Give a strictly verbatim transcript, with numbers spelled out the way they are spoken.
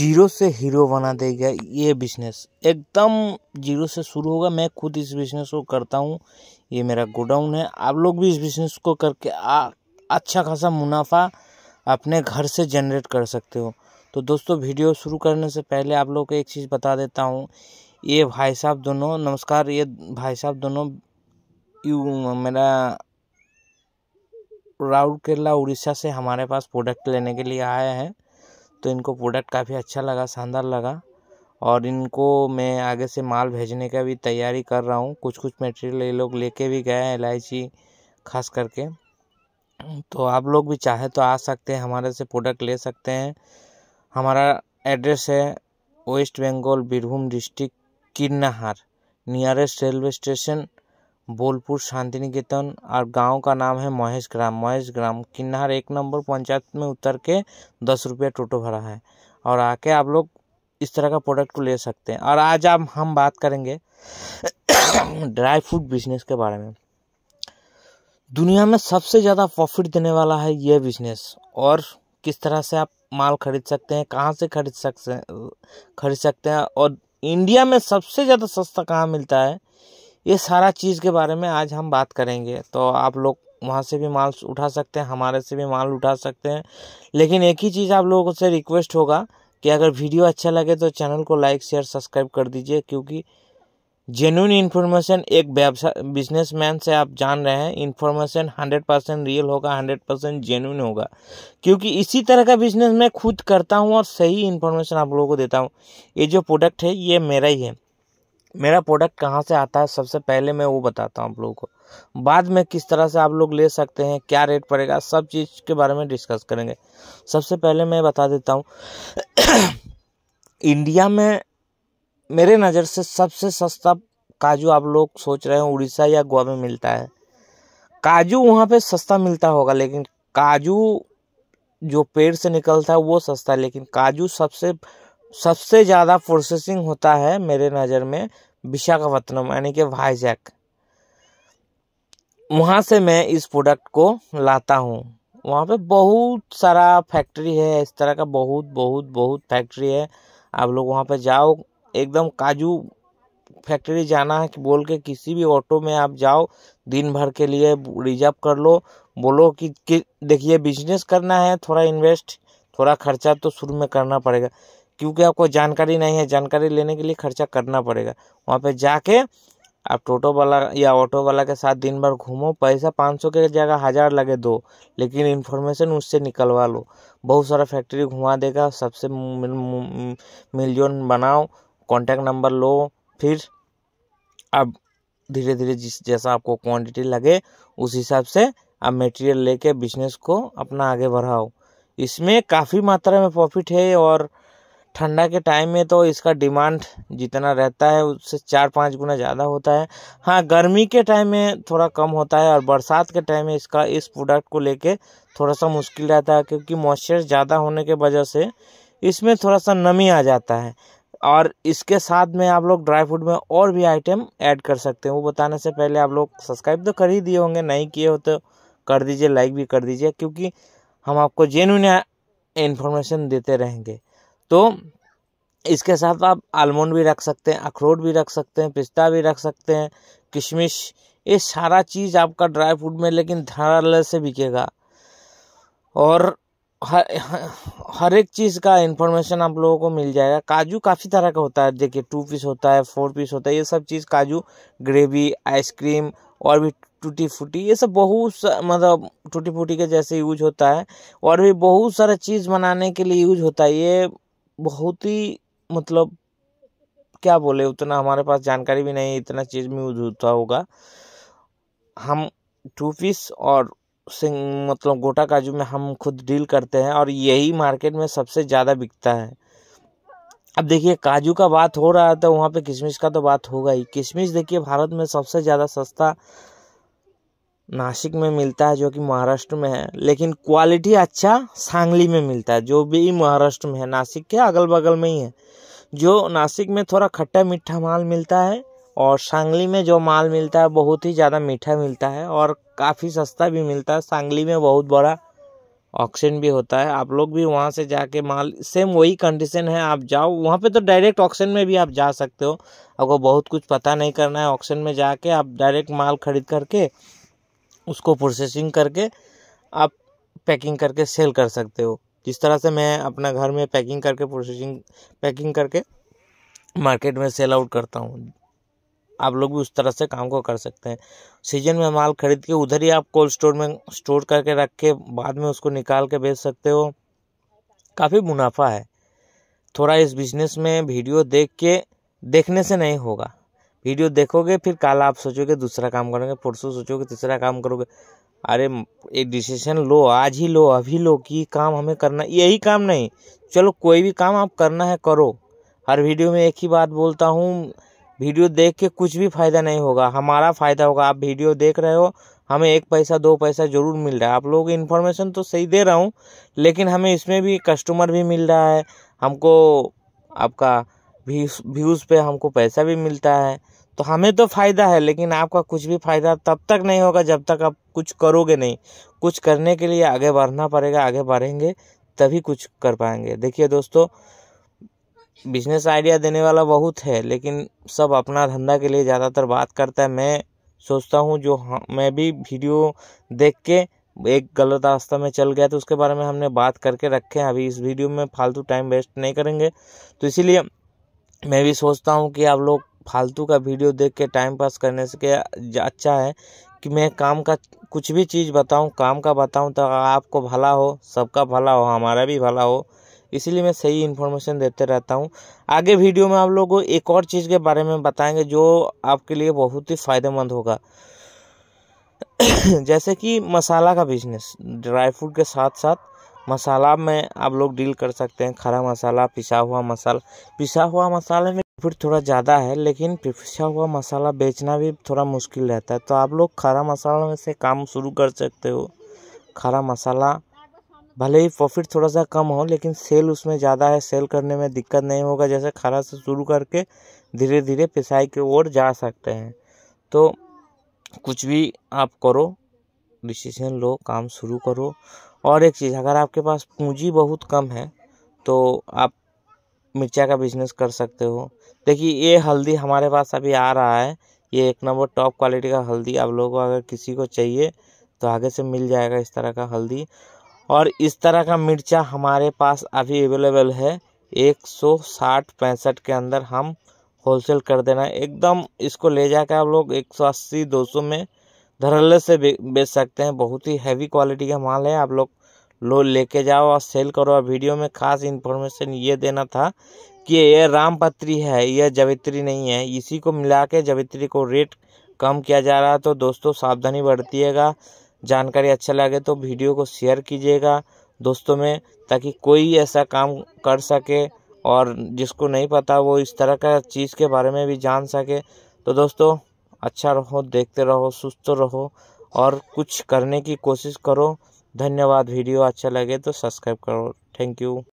Zero से hero बना देगा। ये बिजनेस एकदम जीरो से शुरू होगा। मैं खुद इस बिजनेस को करता हूँ, ये मेरा गोडाउन है। आप लोग भी इस बिजनेस को करके आ, अच्छा खासा मुनाफा अपने घर से जनरेट कर सकते हो। तो दोस्तों, वीडियो शुरू करने से पहले आप लोग को एक चीज़ बता देता हूँ। ये भाई साहब दोनों, नमस्कार, ये भाई साहब दोनों यू मेरा राहुल केला उड़ीसा से हमारे पास प्रोडक्ट लेने के लिए आया है। तो इनको प्रोडक्ट काफ़ी अच्छा लगा, शानदार लगा, और इनको मैं आगे से माल भेजने का भी तैयारी कर रहा हूँ। कुछ कुछ मटेरियल ये लोग लेके भी गए हैं, इलायची खास करके। तो आप लोग भी चाहे तो आ सकते हैं, हमारे से प्रोडक्ट ले सकते हैं। हमारा एड्रेस है waste Bengal Birbhum district Kirnahar, nearest railway station Bolpur Shantiniketan, और गांव का नाम है महेश ग्राम। महेश ग्राम किरनहार एक नंबर पंचायत में उतर के दस रुपये टोटो भरा है, और आके आप लोग इस तरह का प्रोडक्ट को ले सकते हैं। और आज आप हम बात करेंगे ड्राई फ्रूट बिजनेस के बारे में। दुनिया में सबसे ज़्यादा प्रॉफिट देने वाला है यह बिजनेस। और किस तरह से आप माल खरीद सकते हैं, कहाँ से खरीद सकते हैं खरीद सकते हैं और इंडिया में सबसे ज़्यादा सस्ता कहाँ मिलता है, ये सारा चीज़ के बारे में आज हम बात करेंगे। तो आप लोग वहाँ से भी माल उठा सकते हैं, हमारे से भी माल उठा सकते हैं। लेकिन एक ही चीज़ आप लोगों से रिक्वेस्ट होगा कि अगर वीडियो अच्छा लगे तो चैनल को लाइक शेयर सब्सक्राइब कर दीजिए, क्योंकि जेन्युइन इन्फॉर्मेशन एक व्यवसाय बिजनेसमैन से आप जान रहे हैं। इन्फॉर्मेशन हंड्रेड परसेंट रियल होगा, हंड्रेड परसेंट जेन्युइन होगा, क्योंकि इसी तरह का बिजनेस मैं खुद करता हूँ और सही इन्फॉर्मेशन आप लोगों को देता हूँ। ये जो प्रोडक्ट है ये मेरा ही है। मेरा प्रोडक्ट कहाँ से आता है सबसे पहले मैं वो बताता हूँ आप लोगों को, बाद में किस तरह से आप लोग ले सकते हैं, क्या रेट पड़ेगा, सब चीज़ के बारे में डिस्कस करेंगे। सबसे पहले मैं बता देता हूँ, इंडिया में मेरे नज़र से सबसे सस्ता काजू आप लोग सोच रहे हैं उड़ीसा या गोवा में मिलता है। काजू वहाँ पे सस्ता मिलता होगा, लेकिन काजू जो पेड़ से निकलता है वो सस्ता है। लेकिन काजू सबसे सबसे ज़्यादा प्रोसेसिंग होता है मेरे नज़र में विशाखापट्टनम, यानी कि विजयक। वहाँ से मैं इस प्रोडक्ट को लाता हूँ। वहाँ पे बहुत सारा फैक्ट्री है इस तरह का, बहुत बहुत बहुत फैक्ट्री है। आप लोग वहाँ पे जाओ, एकदम काजू फैक्ट्री जाना है कि बोल के किसी भी ऑटो में आप जाओ, दिन भर के लिए रिजर्व कर लो, बोलो कि, कि देखिए बिजनेस करना है, थोड़ा इन्वेस्ट थोड़ा खर्चा तो शुरू में करना पड़ेगा, क्योंकि आपको जानकारी नहीं है। जानकारी लेने के लिए खर्चा करना पड़ेगा। वहाँ पे जाके आप टोटो वाला या ऑटो वाला के साथ दिन भर घूमो, पैसा पाँच सौ के जगह हज़ार लगे दो, लेकिन इन्फॉर्मेशन उससे निकलवा लो। बहुत सारा फैक्ट्री घुमा देगा, सबसे मिलजुल बनाओ, कॉन्टैक्ट नंबर लो, फिर अब धीरे धीरे जिस जैसा आपको क्वांटिटी लगे उस हिसाब से आप मटेरियल लेके बिजनेस को अपना आगे बढ़ाओ। इसमें काफ़ी मात्रा में प्रॉफिट है, और ठंडा के टाइम में तो इसका डिमांड जितना रहता है उससे चार पाँच गुना ज़्यादा होता है। हाँ, गर्मी के टाइम में थोड़ा कम होता है, और बरसात के टाइम में इसका इस प्रोडक्ट को लेके थोड़ा सा मुश्किल रहता है, क्योंकि मॉइस्चर ज़्यादा होने के वजह से इसमें थोड़ा सा नमी आ जाता है। और इसके साथ में आप लोग ड्राई फ्रूट में और भी आइटम ऐड कर सकते हैं। वो बताने से पहले आप लोग सब्सक्राइब तो कर ही दिए होंगे, नहीं किए हो तो कर दीजिए, लाइक भी कर दीजिए, क्योंकि हम आपको जेन्युइन इन्फॉर्मेशन देते रहेंगे। तो इसके साथ आप आलमंड भी रख सकते हैं, अखरोट भी रख सकते हैं, पिस्ता भी रख सकते हैं, किशमिश, ये सारा चीज़ आपका ड्राई फ्रूट में, लेकिन धाराल से बिकेगा। और हर हर एक चीज़ का इन्फॉर्मेशन आप लोगों को मिल जाएगा। काजू काफ़ी तरह का होता है, देखिए टू पीस होता है, फोर पीस होता है, ये सब चीज़ काजू ग्रेवी, आइसक्रीम, और भी टूटी फूटी, ये सब बहुत मतलब टूटी फूटी के जैसे यूज होता है, और भी बहुत सारा चीज़ बनाने के लिए यूज होता है। ये बहुत ही मतलब क्या बोले, उतना हमारे पास जानकारी भी नहीं, इतना चीज़ में यूज होता होगा। हम टू पीस और सिंह मतलब गोटा काजू में हम खुद डील करते हैं, और यही मार्केट में सबसे ज़्यादा बिकता है। अब देखिए, काजू का बात हो रहा था, वहाँ पे किशमिश का तो बात होगा ही। किशमिश देखिए भारत में सबसे ज़्यादा सस्ता नासिक में मिलता है, जो कि महाराष्ट्र में है, लेकिन क्वालिटी अच्छा सांगली में मिलता है, जो भी महाराष्ट्र में है, नासिक के अगल बगल में ही है। जो नासिक में थोड़ा खट्टा मीठा माल मिलता है, और सांगली में जो माल मिलता है बहुत ही ज़्यादा मीठा मिलता है, और काफ़ी सस्ता भी मिलता है। सांगली में बहुत बड़ा ऑक्शन भी होता है, आप लोग भी वहाँ से जाके माल, सेम वही कंडीशन है, आप जाओ वहाँ पे तो डायरेक्ट ऑक्शन में भी आप जा सकते हो। आपको बहुत कुछ पता नहीं करना है, ऑक्शन में जाके आप डायरेक्ट माल खरीद करके उसको प्रोसेसिंग करके आप पैकिंग करके सेल कर सकते हो। जिस तरह से मैं अपना घर में पैकिंग करके प्रोसेसिंग पैकिंग करके मार्केट में सेल आउट करता हूँ, आप लोग भी उस तरह से काम को कर सकते हैं। सीजन में माल खरीद के उधर ही आप कोल्ड स्टोर में स्टोर करके रख के बाद में उसको निकाल के बेच सकते हो, काफ़ी मुनाफा है। थोड़ा इस बिजनेस में वीडियो देख के देखने से नहीं होगा, वीडियो देखोगे फिर कल आप सोचोगे दूसरा काम करोगे, परसों सोचोगे तीसरा काम करोगे। अरे एक डिसीजन लो, आज ही लो, अभी लो कि काम हमें करना, यही काम नहीं, चलो कोई भी काम आप करना है करो। हर वीडियो में एक ही बात बोलता हूँ, वीडियो देख के कुछ भी फ़ायदा नहीं होगा, हमारा फ़ायदा होगा। आप वीडियो देख रहे हो, हमें एक पैसा दो पैसा ज़रूर मिल रहा है, आप लोगों को इन्फॉर्मेशन तो सही दे रहा हूँ, लेकिन हमें इसमें भी कस्टमर भी मिल रहा है, हमको आपका व्यूज़ व्यूज़ पे हमको पैसा भी मिलता है, तो हमें तो फ़ायदा है। लेकिन आपका कुछ भी फ़ायदा तब तक नहीं होगा जब तक आप कुछ करोगे नहीं। कुछ करने के लिए आगे बढ़ना पड़ेगा, आगे बढ़ेंगे तभी कुछ कर पाएंगे। देखिए दोस्तों, बिजनेस आइडिया देने वाला बहुत है, लेकिन सब अपना धंधा के लिए ज़्यादातर बात करता है। मैं सोचता हूँ जो हाँ, मैं भी वीडियो देख के एक गलत रास्ता में चल गया तो उसके बारे में हमने बात करके रखे हैं। अभी इस वीडियो में फालतू टाइम वेस्ट नहीं करेंगे, तो इसीलिए मैं भी सोचता हूँ कि आप लोग फालतू का वीडियो देख के टाइम पास करने से अच्छा है कि मैं काम का कुछ भी चीज़ बताऊँ, काम का बताऊँ, तो आपको भला हो, सबका भला हो, हमारा भी भला हो, इसीलिए मैं सही इन्फॉर्मेशन देते रहता हूँ। आगे वीडियो में आप लोगों को एक और चीज़ के बारे में बताएंगे जो आपके लिए बहुत ही फ़ायदेमंद होगा। जैसे कि मसाला का बिजनेस, ड्राई फ्रूट के साथ साथ मसाला में आप लोग डील कर सकते हैं। खरा मसाला, पिसा हुआ मसाला, पिसा हुआ मसाले में फिर थोड़ा ज़्यादा है, लेकिन पिसा हुआ मसाला बेचना भी थोड़ा मुश्किल रहता है, तो आप लोग खरा मसाला में से काम शुरू कर सकते हो। खरा मसाला भले ही प्रॉफिट थोड़ा सा कम हो, लेकिन सेल उसमें ज़्यादा है, सेल करने में दिक्कत नहीं होगा। जैसे खरा से शुरू करके धीरे धीरे पिसाई की ओर जा सकते हैं। तो कुछ भी आप करो, डिसीजन लो, काम शुरू करो। और एक चीज़, अगर आपके पास पूंजी बहुत कम है तो आप मिर्चा का बिज़नेस कर सकते हो। देखिए ये हल्दी हमारे पास अभी आ रहा है, ये एक नंबर टॉप क्वालिटी का हल्दी, आप लोगों को अगर किसी को चाहिए तो आगे से मिल जाएगा इस तरह का हल्दी। और इस तरह का मिर्चा हमारे पास अभी अवेलेबल है, एक सौ साठ पैंसठ के अंदर हम होलसेल कर देना है। एकदम इसको ले जाकर आप लोग एक सौ अस्सी दो सौ में धड़ल्ले से बे, बेच सकते हैं। बहुत ही हैवी क्वालिटी का माल है, आप लोग लो लेके जाओ और सेल करो। और वीडियो में खास इन्फॉर्मेशन ये देना था कि ये रामपत्री है, यह जवित्री नहीं है, इसी को मिला के जवित्री को रेट कम किया जा रहा है। तो दोस्तों सावधानी बरतिएगा। जानकारी अच्छा लगे तो वीडियो को शेयर कीजिएगा दोस्तों में, ताकि कोई ऐसा काम कर सके और जिसको नहीं पता वो इस तरह का चीज़ के बारे में भी जान सके। तो दोस्तों अच्छा रहो, देखते रहो, सुस्त रहो और कुछ करने की कोशिश करो। धन्यवाद। वीडियो अच्छा लगे तो सब्सक्राइब करो। Thank you.